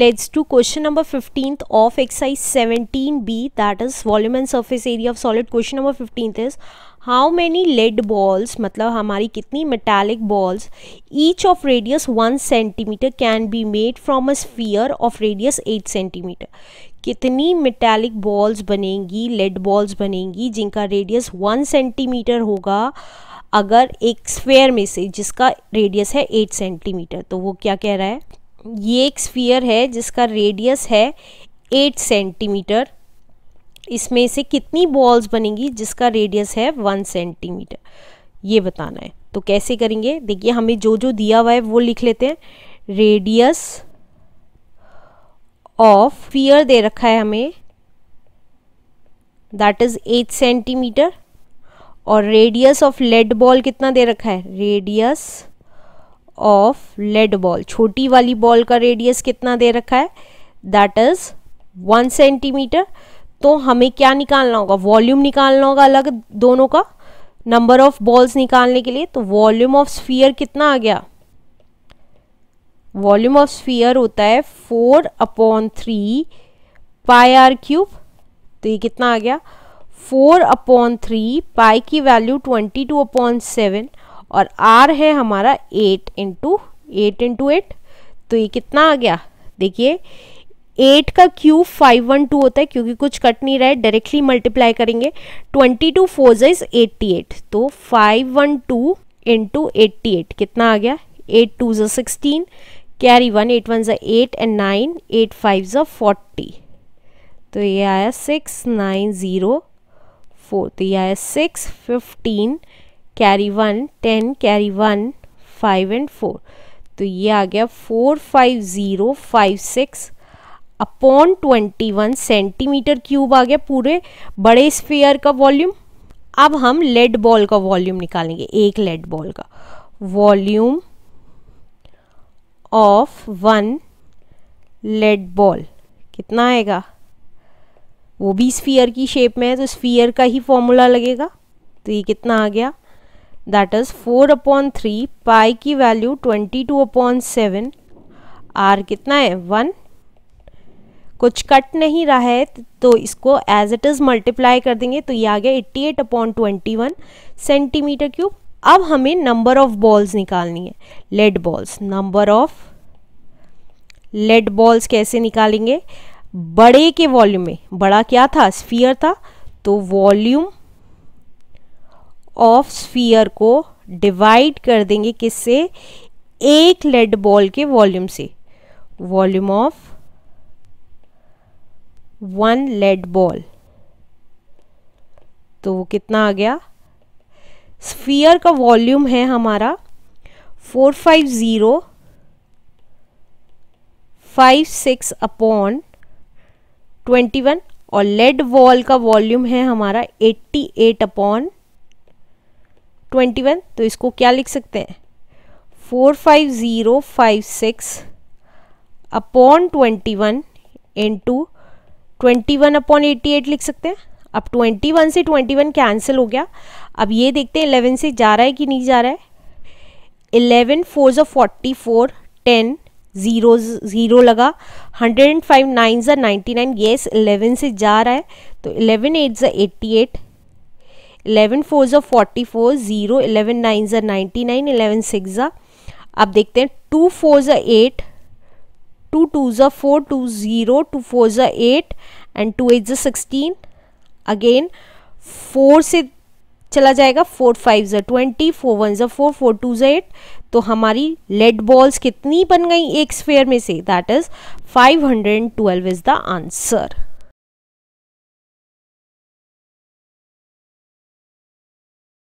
Let's do question number 15th of exercise 17b, that is volume and surface area of solid. Question number 15th is how many lead balls, मतलब हमारी कितनी metallic balls, each of radius 1 centimeter can be made from a sphere of radius 8 centimeter. कितनी metallic balls बनेंगी, lead balls बनेंगी जिनका radius 1 centimeter होगा अगर एक sphere में से जिसका radius है 8 centimeter. तो वो क्या कह रहा है, ये एक स्फीयर है जिसका रेडियस है 8 सेंटीमीटर, इसमें से कितनी बॉल्स बनेंगी जिसका रेडियस है 1 सेंटीमीटर, ये बताना है. तो कैसे करेंगे, देखिए हमें जो जो दिया हुआ है वो लिख लेते हैं. रेडियस ऑफ स्फीयर दे रखा है हमें, दैट इज 8 सेंटीमीटर, और रेडियस ऑफ लेड बॉल कितना दे रखा है, रेडियस ऑफ लेड बॉल, छोटी वाली बॉल का रेडियस कितना दे रखा है, दैट इज 1 सेंटीमीटर. तो हमें क्या निकालना होगा, वॉल्यूम निकालना होगा अलग दोनों का, नंबर ऑफ बॉल्स निकालने के लिए. तो वॉल्यूम ऑफ स्फीयर कितना आ गया, वॉल्यूम ऑफ स्फीयर होता है 4/3 πr³. तो ये कितना आ गया, 4/3 π की वैल्यू 22/7 और r है हमारा 8 इंटू 8. तो ये कितना आ गया, देखिए 8 का क्यूब 512 होता है, क्योंकि कुछ कट नहीं रहा है डायरेक्टली मल्टीप्लाई करेंगे. 22 × 4 = 88, तो 512 × 88 कितना आ गया, 8 2 16, कैरी 1, 8 1 8 एंड 9, 8 5 40. तो ये आया 6 9 0 4. तो ये आया 6 15, कैरी 1 10, कैरी 1 5 and 4. तो ये आ गया 45056/21 सेंटीमीटर क्यूब आ गया पूरे बड़े स्फीयर का वॉल्यूम. अब हम लेड बॉल का वॉल्यूम निकालेंगे, एक लेड बॉल का वॉल्यूम ऑफ 1 लेड बॉल कितना आएगा, वो भी स्फीयर की शेप में है तो स्फीयर का ही फॉर्मूला लगेगा. तो ये कितना आ गया, दैट इज 4/3 π की वैल्यू 22/7, r कितना है 1, कुछ कट नहीं रहा है तो इसको एज इट इज मल्टीप्लाई कर देंगे. तो ये आ गया 88/21 सेंटीमीटर क्यूब. अब हमें नंबर ऑफ बॉल्स निकालनी है, lead balls. Number of lead balls कैसे निकालेंगे, बड़े के वॉल्यूम में, बड़ा क्या था, स्फीयर था, तो वॉल्यूम ऑफ स्फीयर को डिवाइड कर देंगे किससे, एक लेड बॉल के वॉल्यूम से. वॉल्यूम ऑफ 1 लेड बॉल, तो वो कितना आ गया, स्फीयर का वॉल्यूम है हमारा 45056/21 और लेड बॉल का वॉल्यूम है हमारा 88/21. तो इसको क्या लिख सकते हैं, 45056/21 इंटू 21/88 लिख सकते हैं. अब 21 से 21 कैंसिल हो गया. अब ये देखते हैं 11 से जा रहा है कि नहीं जा रहा है. 11 4s are 44, 10 0 लगा, 105 9s are 99. येस, 11 से जा रहा है तो 11 8s are 88, 11 4s are 44, 0, 11 9s are 99, 11 6s are. अब देखते हैं 2 4s are 8, 2 2s are 4, 2 0, 2 4s are 8 and 2 8s are 16. Again 4 से चला जाएगा, 4 5s are 20, 4 1s are 4, 4 2s are 8. तो हमारी लेड बॉल्स कितनी बन गई एक स्फीयर में से, that is 512 is the answer.